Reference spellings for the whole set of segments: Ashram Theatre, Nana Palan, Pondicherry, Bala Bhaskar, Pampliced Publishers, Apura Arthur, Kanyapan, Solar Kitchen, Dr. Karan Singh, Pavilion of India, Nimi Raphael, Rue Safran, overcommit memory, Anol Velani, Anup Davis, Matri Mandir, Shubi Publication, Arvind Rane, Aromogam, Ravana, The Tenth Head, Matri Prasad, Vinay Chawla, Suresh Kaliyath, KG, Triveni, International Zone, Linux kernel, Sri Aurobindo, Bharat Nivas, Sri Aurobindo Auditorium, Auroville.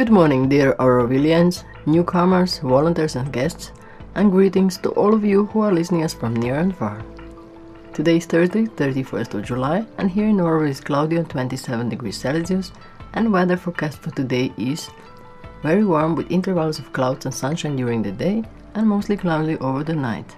Good morning dear Aurovilians, newcomers, volunteers and guests, and greetings to all of you who are listening us from near and far. Today is Thursday, 31st of July, and here in Auroville is cloudy and 27 degrees Celsius, and weather forecast for today is very warm with intervals of clouds and sunshine during the day and mostly cloudy over the night.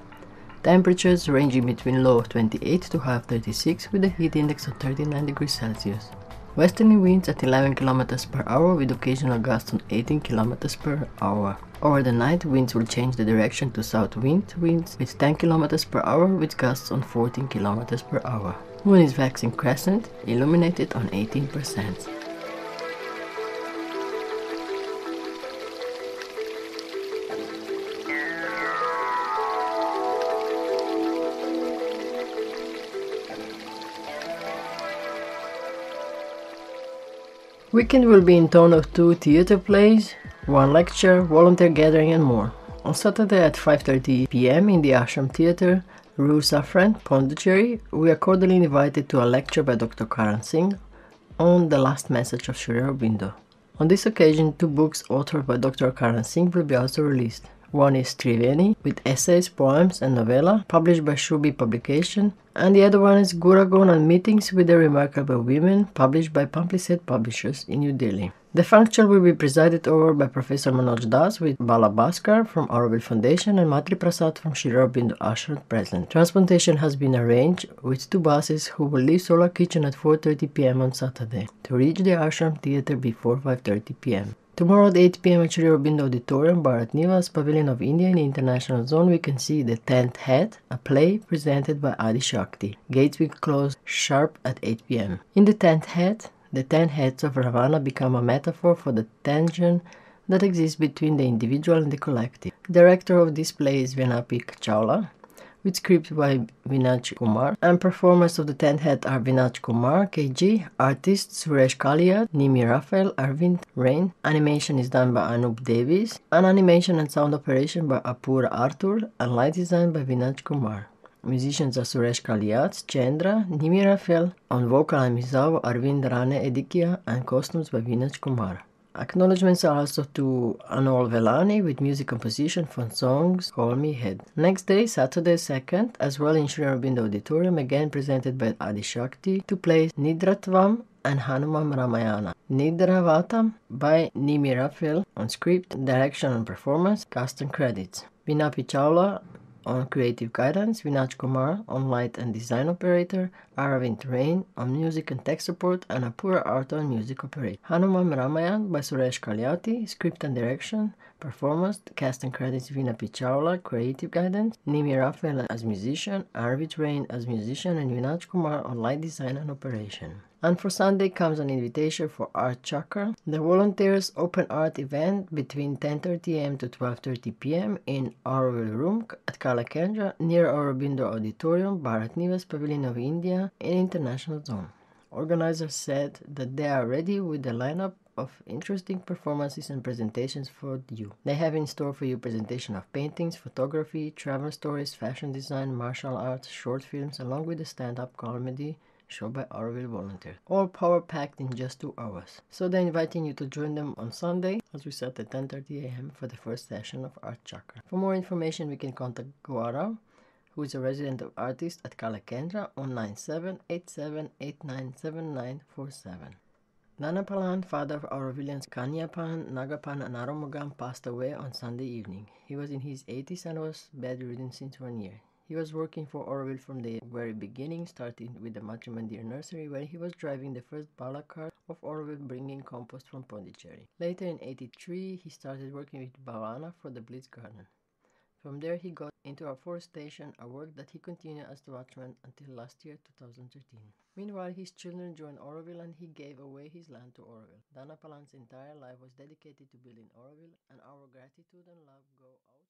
Temperatures ranging between low of 28 to high of 36 with a heat index of 39 degrees Celsius. Westerly winds at 11 km per hour with occasional gusts on 18 km per hour. Over the night, winds will change the direction to south winds with 10 km per hour with gusts on 14 km per hour. Moon is waxing crescent, illuminated on 18%. Weekend will be in tone of 2 theatre plays, 1 lecture, volunteer gathering and more. On Saturday at 5:30 p.m. in the Ashram Theatre, Rue Safran, Pondicherry, we are cordially invited to a lecture by Dr. Karan Singh on the last message of Sri Aurobindo. On this occasion, 2 books authored by Dr. Karan Singh will be also released. One is Triveni, with essays, poems and novella, published by Shubi Publication, and the other one is Guragon and Meetings with the Remarkable Women, published by Pampliced Publishers in New Delhi. The function will be presided over by Professor Manoj Das with Bala Bhaskar from Auroville Foundation and Matri Prasad from Sri Aurobindo Ashram present. Transportation has been arranged with 2 buses who will leave Solar Kitchen at 4:30 p.m. on Saturday to reach the Ashram Theatre before 5:30 p.m. Tomorrow at 8 p.m. at Sri Aurobindo Auditorium, Bharat Nivas, Pavilion of India in the International Zone, we can see The Tenth Head, a play presented by Adi Shakti. Gates will close sharp at 8 p.m. In The Tenth Head, the 10 heads of Ravana become a metaphor for the tension that exists between the individual and the collective. Director of this play is Vinay Chawla, with script by Vinach Kumar, and performers of The Tenth Head are Vinach Kumar, KG, artists Suresh Kaliyath, Nimi Raphael, Arvind Rane. Animation is done by Anup Davis, and animation and sound operation by Apura Arthur, and light design by Vinach Kumar. Musicians are Suresh Kaliyath, Chandra, Nimi Raphael, on vocal and Mizawa, Arvind Rane Edikia, and costumes by Vinach Kumar. Acknowledgements are also to Anol Velani with music composition for songs Call Me Head. Next day, Saturday 2nd, as well in Sri Aurobindo Auditorium, again presented by Adi Shakti, to play Nidratvam and Hanuman Ramayana. Nidravatam by Nimi Raphael on script, direction and performance, cast and credits. Vinapi Chawla on creative guidance, Vinach Kumar on light and design operator, Arvind Rane on music and tech support, and Apura Arthur on music operator. Hanuman Ramayana by Suresh Kaliyathi, script and direction, performance, cast and credits, Vinay Chawla, creative guidance, Nimi Raphael as musician, Arvind Rane as musician, and Vinach Kumar on light design and operation. And for Sunday comes an invitation for Art Chakra, the volunteers open art event between 10:30 a.m. to 12:30 p.m. in Auroville Room at Kala Kendra near Aurobindo Auditorium, Bharat Nivas, Pavilion of India in International Zone. Organizers said that they are ready with the lineup of interesting performances and presentations for you. They have in store for you presentation of paintings, photography, travel stories, fashion design, martial arts, short films, along with a stand-up comedy show by Auroville volunteers. All power packed in just 2 hours. So they're inviting you to join them on Sunday, as we start at 10:30 a.m. for the first session of Art Chakra. For more information, we can contact Gaurav, who is a resident of artist at Kala Kendra, on 9787897947. Nana Palan, father of Aurovilians Kanyapan, Nagapan and Aromogam, passed away on Sunday evening. He was in his 80s and was bedridden since 1 year. He was working for Auroville from the very beginning, starting with the Matri Mandir nursery where he was driving the first bala cart of Auroville, bringing compost from Pondicherry. Later in 83, he started working with Bhavana for the Blitz Garden. From there he got into afforestation, a work that he continued as the watchman until last year, 2013. Meanwhile, his children joined Auroville and he gave away his land to Auroville. Dana Palan's entire life was dedicated to building Auroville, and our gratitude and love go out.